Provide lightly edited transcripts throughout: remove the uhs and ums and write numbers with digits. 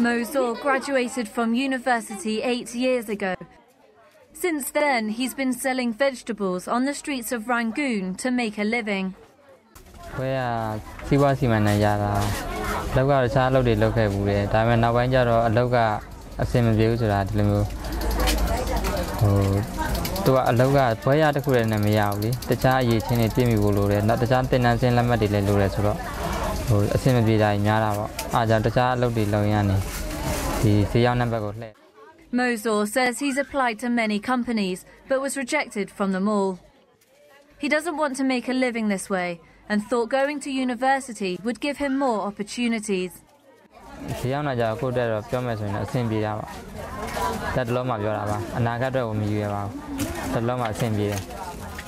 Mo Zaw graduated from university 8 years ago. Since then, he's been selling vegetables on the streets of Rangoon to make a living. Mo Zaw says he's applied to many companies but was rejected from them all. He doesn't want to make a living this way and thought going to university would give him more opportunities.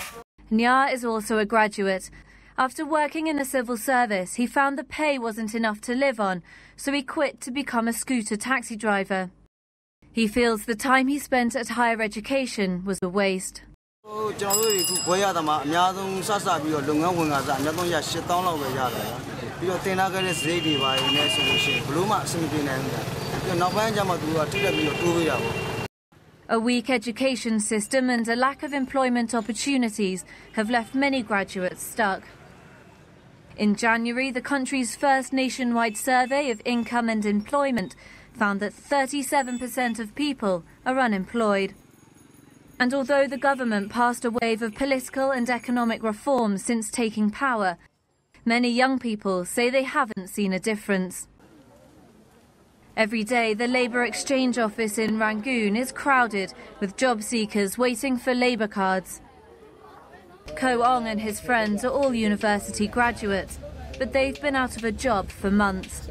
Nya is also a graduate. After working in the civil service, he found the pay wasn't enough to live on, so he quit to become a scooter taxi driver. He feels the time he spent at higher education was a waste. A weak education system and a lack of employment opportunities have left many graduates stuck. In January, the country's first nationwide survey of income and employment found that 37% of people are unemployed. And although the government passed a wave of political and economic reforms since taking power, many young people say they haven't seen a difference. Every day, the Labour Exchange Office in Rangoon is crowded with job seekers waiting for labour cards. Ko Ong and his friends are all university graduates, but they've been out of a job for months.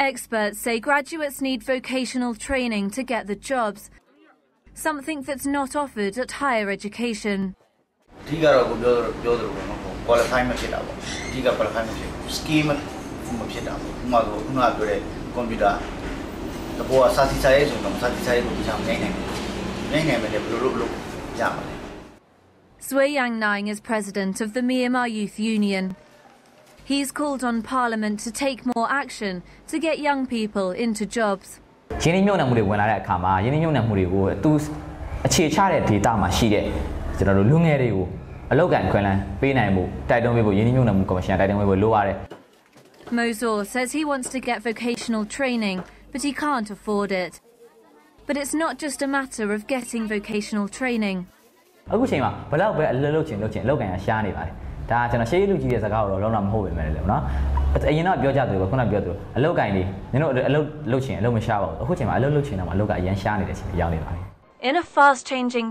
Experts say graduates need vocational training to get the jobs, something that's not offered at higher education. Swe Yang Naing is president of the Myanmar Youth Union. He's called on Parliament to take more action to get young people into jobs. Mo Zaw says he wants to get vocational training, but he can't afford it. But it's not just a matter of getting vocational training. In a fast-changing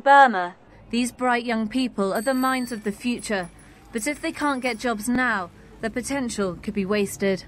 Burma, these bright young people are the minds of the future. But if they can't get jobs now, the potential could be wasted.